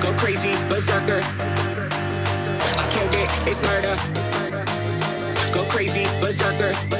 Go crazy, berserker. I killed it, it's murder. Go crazy, berserker.